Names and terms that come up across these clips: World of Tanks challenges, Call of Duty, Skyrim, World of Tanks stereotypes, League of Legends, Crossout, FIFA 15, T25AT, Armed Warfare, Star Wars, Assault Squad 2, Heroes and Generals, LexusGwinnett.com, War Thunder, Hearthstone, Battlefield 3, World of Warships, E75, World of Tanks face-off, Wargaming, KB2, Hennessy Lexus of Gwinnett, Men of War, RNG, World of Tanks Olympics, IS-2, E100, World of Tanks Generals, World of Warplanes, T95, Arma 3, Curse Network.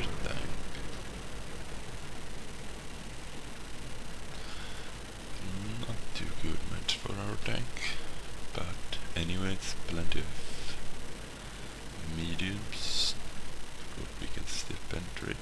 version thing. Not too good match for our tank, but anyways, plenty of mediums. Hope we can still penetrate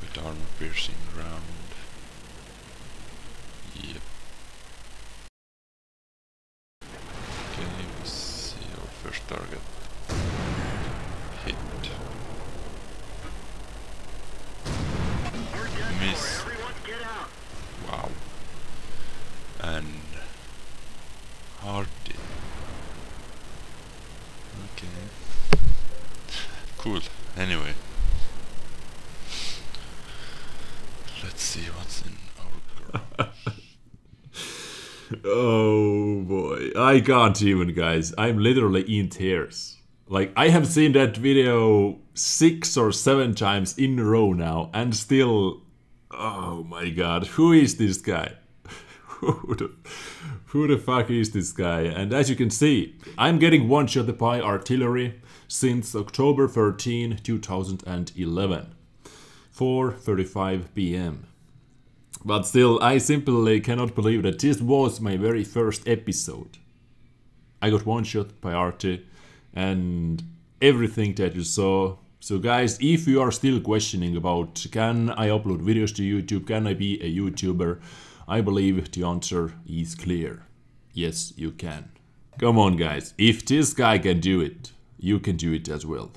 with armor piercing round. Yep. Okay, we see our first target. Hit. Miss. Wow. And hard hit. Okay. Cool. Anyway. Let's see what's in our garage. Oh boy, I can't even, guys. I'm literally in tears. Like, I have seen that video 6 or 7 times in a row now, and still... Oh my god, who is this guy? Who the fuck is this guy? And as you can see, I'm getting one-shotted by artillery since October 13, 2011. 4:35 PM. But still, I simply cannot believe that this was my very first episode. I got one-shot by Artie and everything that you saw. So guys, if you are still questioning about can I upload videos to YouTube, can I be a YouTuber, I believe the answer is clear. Yes, you can. Come on guys, if this guy can do it, you can do it as well.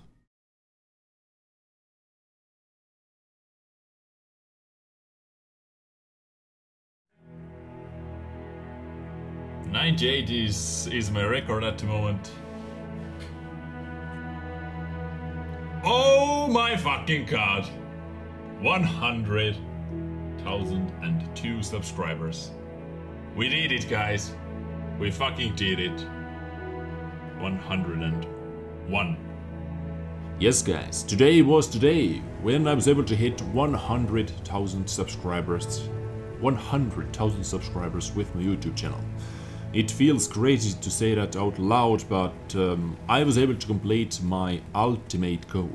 .980 is my record at the moment. Oh my fucking god! 100,002 subscribers. We did it, guys. We fucking did it. 101. Yes, guys. Today was the day when I was able to hit 100,000 subscribers. 100,000 subscribers with my YouTube channel. It feels crazy to say that out loud, but I was able to complete my ultimate goal.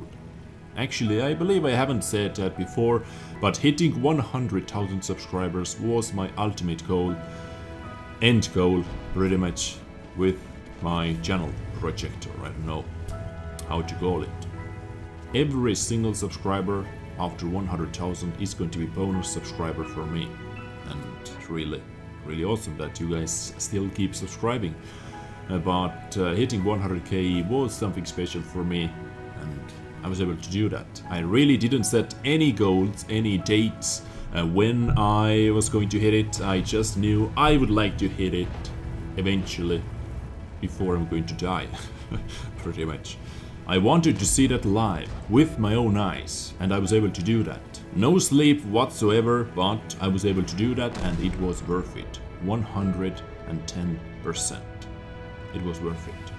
Actually, I believe I haven't said that before, but hitting 100,000 subscribers was my ultimate goal, end goal, pretty much, with my channel project, or I don't know how to call it. Every single subscriber after 100,000 is going to be bonus subscriber for me, and really awesome that you guys still keep subscribing, but hitting 100k was something special for me, and I was able to do that. I really didn't set any goals, any dates when I was going to hit it. I just knew I would like to hit it eventually before I'm going to die. Pretty much. I wanted to see that live, with my own eyes, and I was able to do that. No sleep whatsoever, but I was able to do that, and it was worth it. 110%. It was worth it.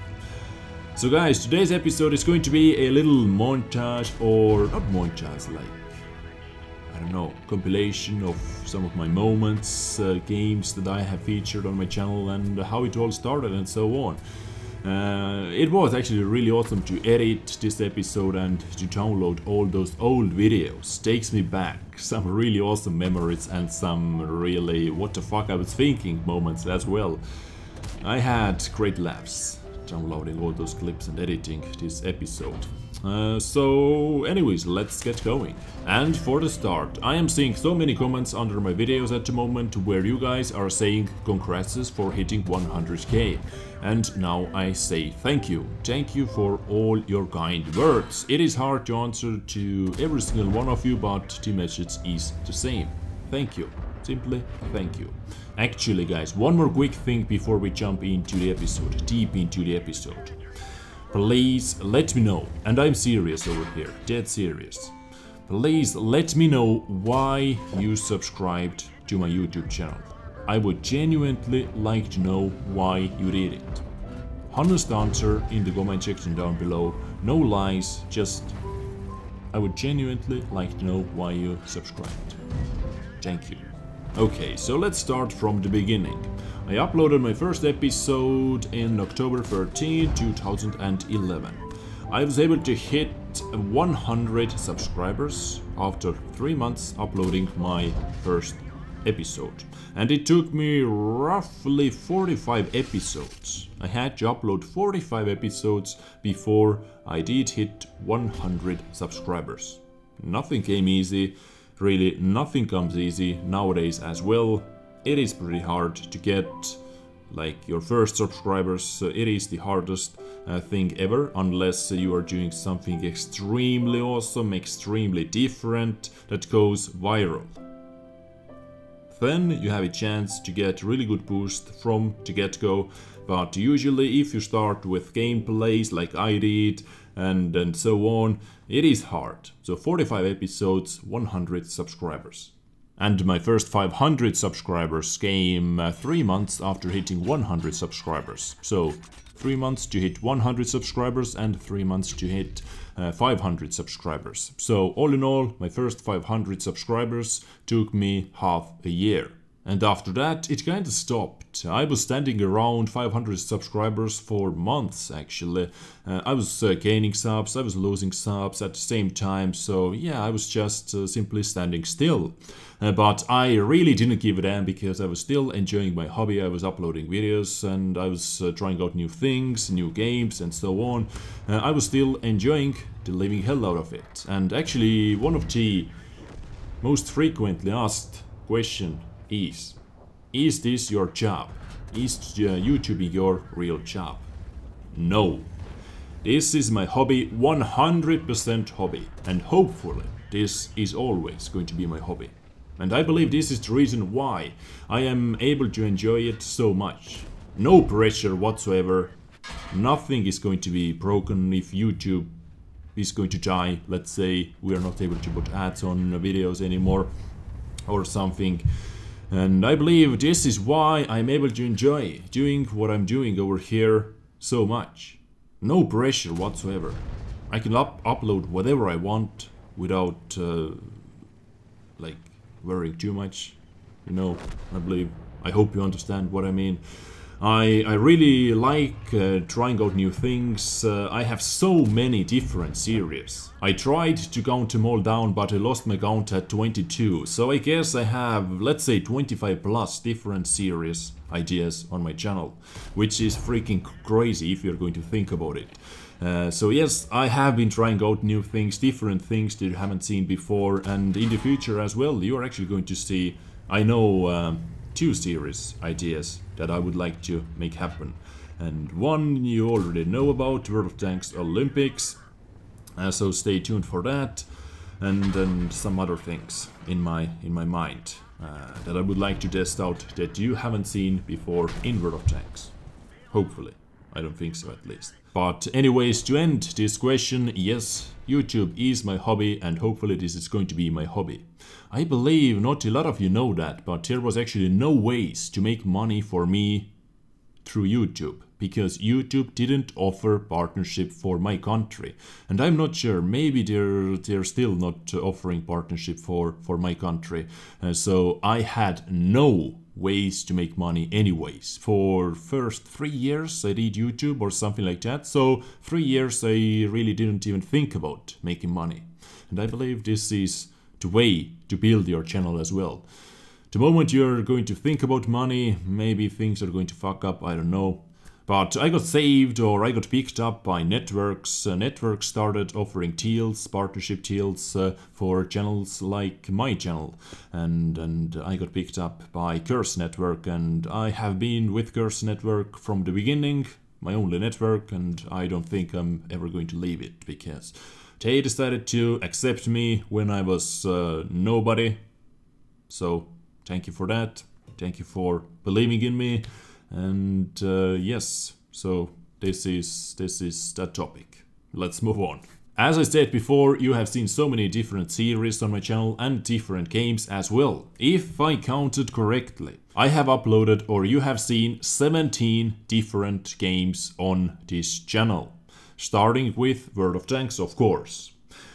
So guys, today's episode is going to be a little montage, or not montage, like, I don't know, compilation of some of my moments, games that I have featured on my channel, and how it all started and so on. It was actually really awesome to edit this episode and to download all those old videos. Takes me back some really awesome memories and some really what the fuck I was thinking moments as well. I had great laughs downloading all those clips and editing this episode. So anyways, let's get going. And for the start, I am seeing so many comments under my videos at the moment where you guys are saying congrats for hitting 100k. And now I say thank you for all your kind words. It is hard to answer to every single one of you, but the message is the same. Thank you. Simply thank you. Actually guys, one more quick thing before we jump into the episode, deep into the episode. Please let me know, and I'm serious over here, dead serious. Please let me know why you subscribed to my YouTube channel. I would genuinely like to know why you did it. Honest answer in the comment section down below, no lies, just I would genuinely like to know why you subscribed. Thank you. Okay, so let's start from the beginning. I uploaded my first episode in October 13, 2011. I was able to hit 100 subscribers after 3 months uploading my first episode, and it took me roughly 45 episodes. I had to upload 45 episodes before I did hit 100 subscribers. Nothing came easy, really nothing comes easy nowadays as well. It is pretty hard to get like your first subscribers, so it is the hardest thing ever, unless you are doing something extremely awesome, extremely different, that goes viral. Then you have a chance to get really good boost from the get-go, but usually if you start with gameplays like I did and so on, it is hard. So 45 episodes, 100 subscribers. And my first 500 subscribers came 3 months after hitting 100 subscribers. So 3 months to hit 100 subscribers and 3 months to hit 500 subscribers. So all in all, my first 500 subscribers took me half a year. And after that, it kinda stopped. I was standing around 500 subscribers for months, actually. I was gaining subs, I was losing subs at the same time, so yeah, I was just simply standing still. But I really didn't give a damn, because I was still enjoying my hobby. I was uploading videos and I was trying out new things, new games and so on. I was still enjoying the living hell out of it. And actually, one of the most frequently asked questions is this your job? Is YouTubing your real job? No. This is my hobby, 100% hobby, and hopefully this is always going to be my hobby. And I believe this is the reason why I am able to enjoy it so much. No pressure whatsoever, nothing is going to be broken if YouTube is going to die. Let's say we are not able to put ads on videos anymore or something. And I believe this is why I'm able to enjoy doing what I'm doing over here so much. No pressure whatsoever. I can upload whatever I want without like worrying too much, you know. I believe, I hope you understand what I mean. I really like trying out new things. I have so many different series. I tried to count them all down, but I lost my count at 22, so I guess I have, let's say, 25 plus different series ideas on my channel, which is freaking crazy if you're going to think about it. So yes, I have been trying out new things, different things that you haven't seen before, and in the future as well, you're actually going to see, I know, 2 series ideas that I would like to make happen. And one you already know about, World of Tanks Olympics, so stay tuned for that, and then some other things in my mind that I would like to test out that you haven't seen before in World of Tanks. Hopefully. I don't think so, at least. But anyways, to end this question, yes, YouTube is my hobby, and hopefully this is going to be my hobby. I believe not a lot of you know that, but there was actually no ways to make money for me through YouTube, because YouTube didn't offer partnership for my country. And I'm not sure, maybe they're still not offering partnership for my country. So I had no ways to make money anyways. For first 3 years I did YouTube or something like that, so 3 years I really didn't even think about making money. And I believe this is the way to build your channel as well. The moment you're going to think about money, maybe things are going to fuck up, I don't know. But I got saved, or I got picked up by networks. Networks started offering deals, partnership deals for channels like my channel. And I got picked up by Curse Network, and I have been with Curse Network from the beginning, my only network, and I don't think I'm ever going to leave it, because they decided to accept me when I was nobody. So thank you for that, thank you for believing in me. And yes, so this is that topic. Let's move on. As I said before, you have seen so many different series on my channel and different games as well. If I counted correctly, I have uploaded, or you have seen, 17 different games on this channel. Starting with World of Tanks, of course.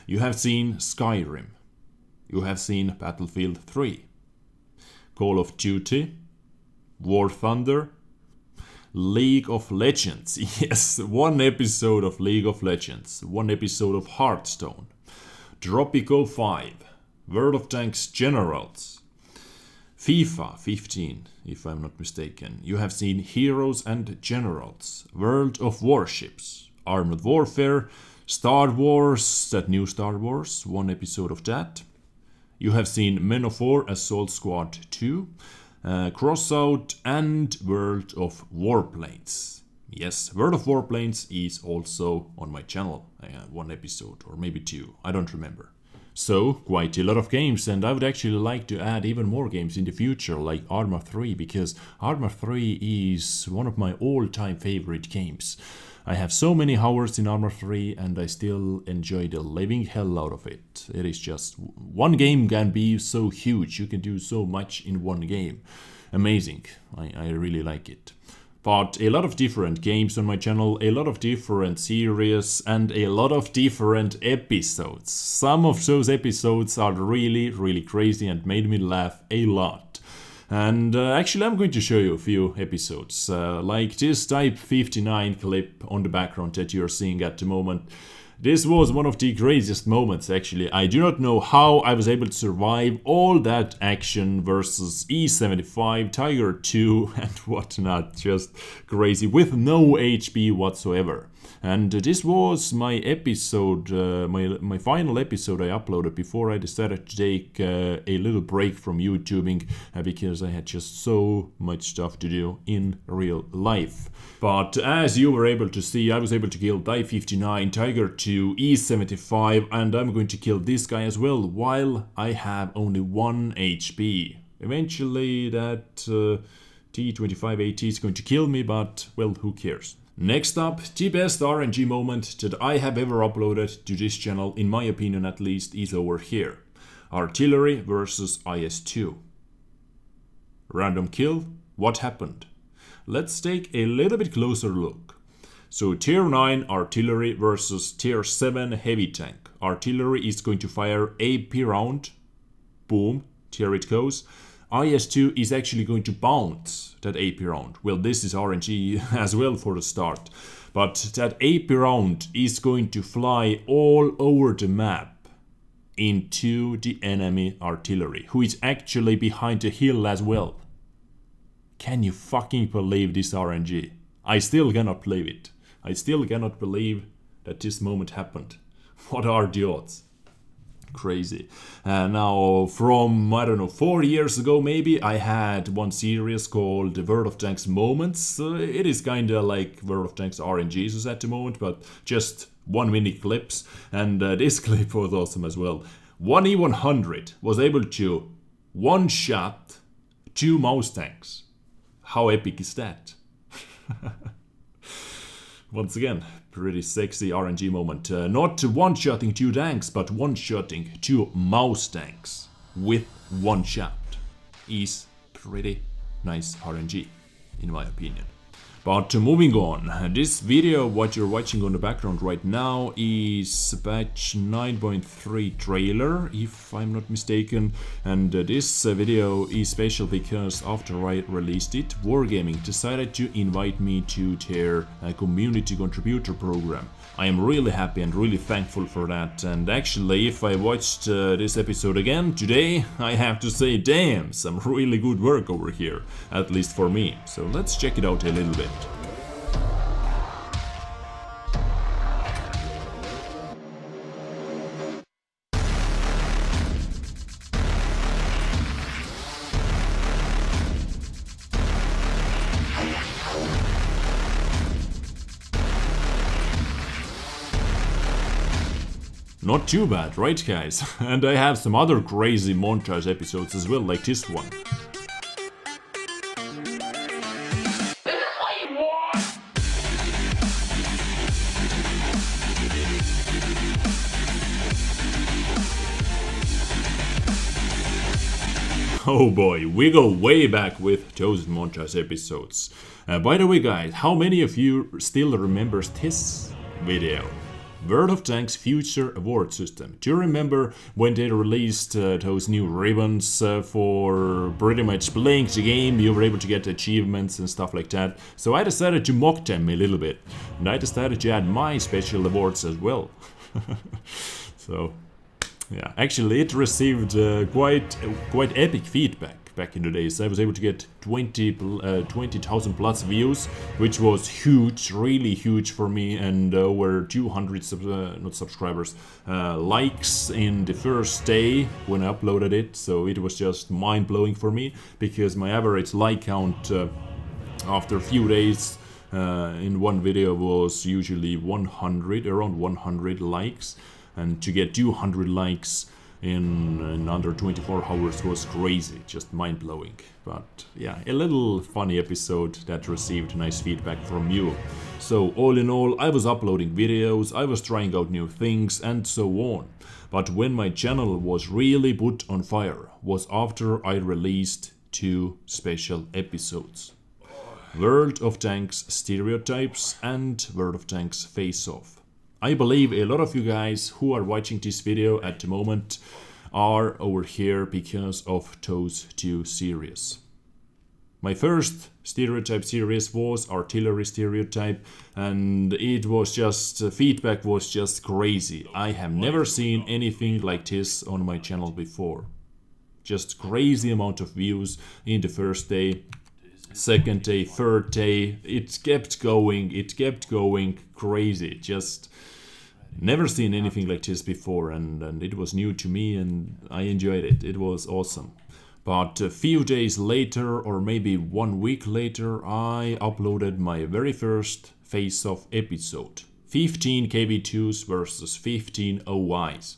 You have seen Skyrim. You have seen Battlefield 3. Call of Duty. War Thunder, League of Legends. Yes, one episode of League of Legends, one episode of Hearthstone, Tropico 5, World of Tanks Generals, FIFA 15, if I'm not mistaken. You have seen Heroes and Generals, World of Warships, Armed Warfare, Star Wars, that new Star Wars, one episode of that. You have seen Men of War, Assault Squad 2, Crossout, and World of Warplanes. Yes, World of Warplanes is also on my channel. I have one episode, or maybe two, I don't remember. So, quite a lot of games, and I would actually like to add even more games in the future, like Arma 3, because Arma 3 is one of my all-time favorite games. I have so many hours in Arma 3 and I still enjoy the living hell out of it. It is just... one game can be so huge, you can do so much in one game. Amazing, I really like it. But a lot of different games on my channel, a lot of different series and a lot of different episodes. Some of those episodes are really crazy and made me laugh a lot. And actually I'm going to show you a few episodes, like this Type 59 clip on the background that you're seeing at the moment. This was one of the craziest moments actually. I do not know how I was able to survive all that action versus E75, Tiger 2 and whatnot, just crazy, with no HP whatsoever. And this was my episode, my final episode I uploaded before I decided to take a little break from YouTubing because I had just so much stuff to do in real life. But as you were able to see, I was able to kill Type 59, Tiger 2, E75, and I'm going to kill this guy as well while I have only 1 HP. Eventually that T25AT is going to kill me, but well, who cares. Next up, the best RNG moment that I have ever uploaded to this channel, in my opinion at least, is over here. Artillery versus IS-2. Random kill, what happened? Let's take a little bit closer look. So tier 9 artillery versus tier 7 heavy tank. Artillery is going to fire AP round, boom, here it goes. IS-2 is actually going to bounce that AP round. Well, this is RNG as well for the start. But that AP round is going to fly all over the map into the enemy artillery, who is actually behind the hill as well. Can you fucking believe this RNG? I still cannot believe it. I still cannot believe that this moment happened. What are the odds? Crazy. Now from, I don't know, 4 years ago maybe, I had one series called World of Tanks Moments. It is kinda like World of Tanks RNGs at the moment, but just 1 minute clips, and this clip was awesome as well. One E100 was able to one-shot 2 mouse tanks. How epic is that? Once again, pretty sexy RNG moment. Not one-shotting 2 tanks, but one-shotting 2 mouse tanks with 1 shot is pretty nice RNG, in my opinion. But moving on, this video, what you're watching on the background right now, is patch 9.3 trailer, if I'm not mistaken. And this video is special because after I released it, Wargaming decided to invite me to their community contributor program. I am really happy and really thankful for that. And actually, if I watched this episode again today, I have to say, damn, some really good work over here, at least for me. So let's check it out a little bit. Not too bad, right guys? And I have some other crazy montage episodes as well, like this one. Oh boy, we go way back with those montage episodes. By the way guys, how many of you still remembers this video? World of Tanks Future Award System. Do you remember when they released those new ribbons for pretty much playing the game? You were able to get achievements and stuff like that. So I decided to mock them a little bit. And I decided to add my special awards as well. So, yeah, actually it received quite epic feedback. Back in the days, I was able to get 20,000 plus views, which was huge, really huge for me, and over 200 likes in the first day when I uploaded it. So it was just mind-blowing for me, because my average like count after a few days in one video was usually 100, around 100 likes, and to get 200 likes in under 24 hours was crazy, just mind-blowing. But yeah, a little funny episode that received nice feedback from you. So all in all, I was uploading videos, I was trying out new things and so on. But when my channel was really put on fire was after I released 2 special episodes. World of Tanks Stereotypes and World of Tanks Face-off. I believe a lot of you guys who are watching this video at the moment are over here because of those 2 series. My first stereotype series was artillery stereotype, and it was just, feedback was just crazy. I have never seen anything like this on my channel before. Just crazy amount of views in the first day. Second day, third day, it kept going crazy. Just never seen anything like this before, and it was new to me and I enjoyed it. It was awesome. But a few days later, or maybe 1 week later, I uploaded my very first face-off episode. 15 KB2s versus 15 OIs.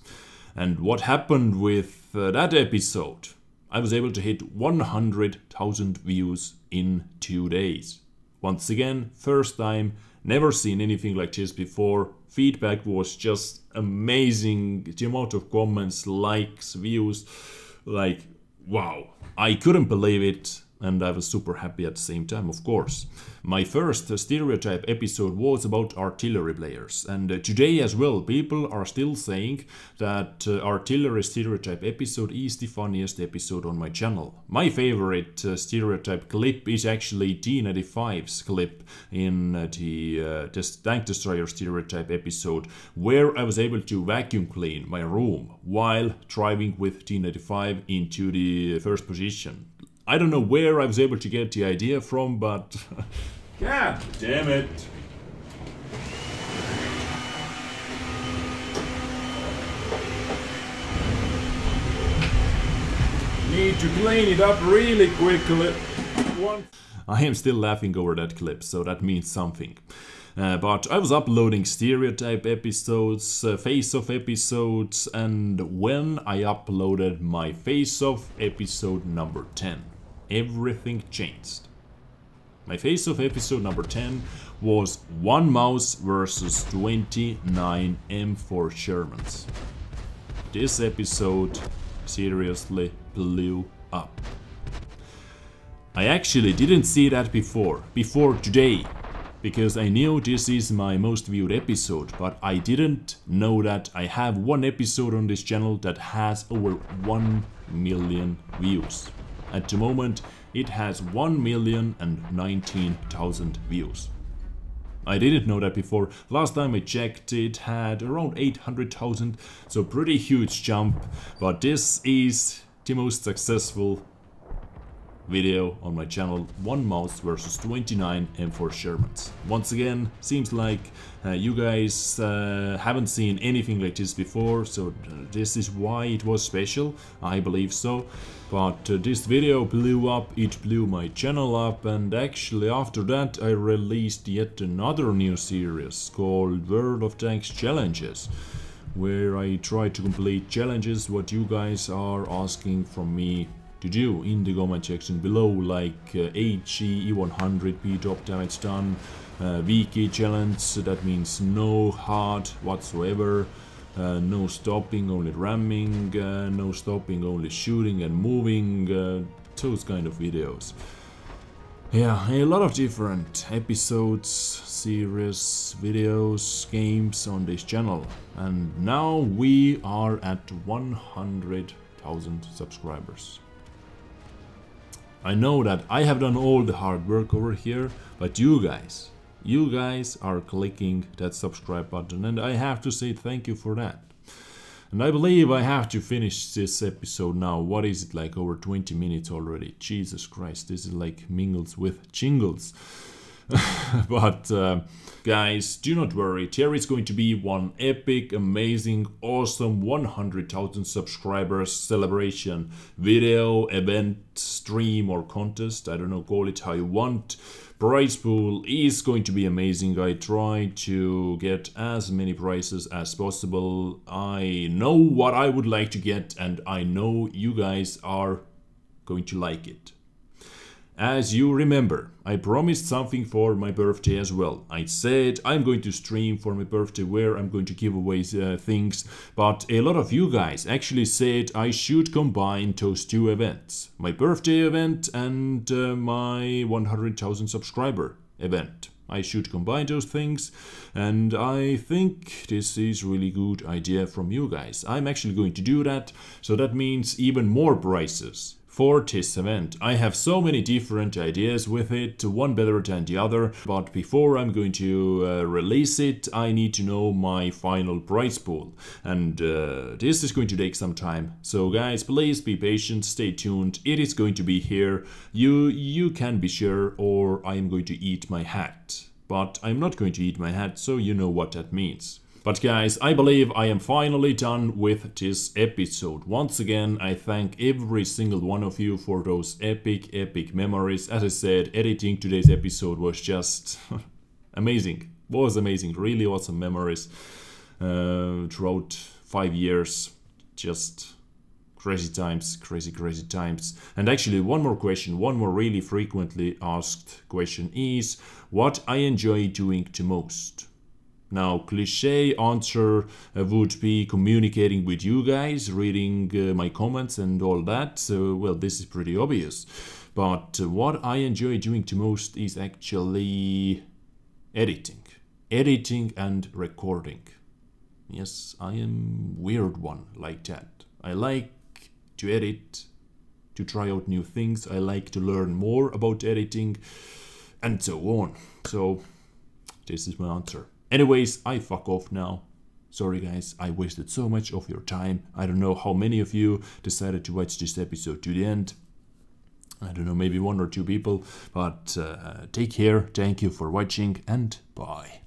And what happened with that episode? I was able to hit 100,000 views in 2 days. Once again, first time, never seen anything like this before. Feedback was just amazing. The amount of comments, likes, views, like, wow. I couldn't believe it, and I was super happy at the same time, of course. My first stereotype episode was about artillery players, and today as well people are still saying that artillery stereotype episode is the funniest episode on my channel. My favorite stereotype clip is actually T95's clip in the Tank Destroyer stereotype episode, where I was able to vacuum clean my room while driving with T95 into the first position. I don't know where I was able to get the idea from, but God damn it! Need to clean it up really quickly. I am still laughing over that clip, so that means something. But I was uploading stereotype episodes, face-off episodes, and when I uploaded my face-off episode number 10, everything changed. My face-off episode number 10 was 1 mouse versus 29 M4 Shermans. This episode seriously blew up. I actually didn't see that before today, because I knew this is my most viewed episode, but I didn't know that I have 1 episode on this channel that has over 1 million views. At the moment, it has 1,019,000 views. I didn't know that before. Last time I checked, it had around 800,000, so pretty huge jump. But this is the most successful video on my channel, 1 mouse versus 29 M4 Shermans. Once again, seems like you guys haven't seen anything like this before, so this is why it was special, I believe so. But this video blew up, it blew my channel up, and actually after that I released yet another new series called World of Tanks Challenges, where I try to complete challenges what you guys are asking from me to do in the comment section below, like HE E100 P drop damage done, VK challenge, that means no hard whatsoever, no stopping, only ramming, no stopping, only shooting and moving, those kind of videos. Yeah, a lot of different episodes, series, videos, games on this channel. And now we are at 100,000 subscribers. I know that I have done all the hard work over here, but you guys are clicking that subscribe button, and I have to say thank you for that. And I believe I have to finish this episode now. What is it, like over 20 minutes already? Jesus Christ, this is like mingles with jingles. But guys, do not worry, there is going to be one epic, amazing, awesome 100,000 subscribers celebration video, event, stream or contest. I don't know, call it how you want. Prize pool is going to be amazing. I try to get as many prizes as possible. I know what I would like to get, and I know you guys are going to like it. As you remember, I promised something for my birthday as well. I said I'm going to stream for my birthday where I'm going to give away things, but a lot of you guys actually said I should combine those two events. My birthday event and my 100,000 subscriber event. I should combine those things, and I think this is really good idea from you guys. I'm actually going to do that, so that means even more prizes for this event. I have so many different ideas with it, one better than the other, but before I'm going to release it, I need to know my final prize pool, and this is going to take some time. So guys, please be patient, stay tuned, it is going to be here, you can be sure, or I am going to eat my hat. But I'm not going to eat my hat, so you know what that means. But guys, I believe I am finally done with this episode. Once again, I thank every single one of you for those epic memories. As I said, editing today's episode was just amazing. Was amazing, really awesome memories throughout 5 years. Just crazy times. And actually, one more really frequently asked question is what I enjoy doing the most. Now, cliche answer would be communicating with you guys, reading my comments and all that. So, well, this is pretty obvious. But what I enjoy doing the most is actually editing and recording. Yes, I am weird one like that. I like to edit, to try out new things. I like to learn more about editing and so on. So, this is my answer. Anyways, I fuck off now. Sorry guys, I wasted so much of your time. I don't know how many of you decided to watch this episode to the end. I don't know, maybe one or two people. But take care, thank you for watching, and bye.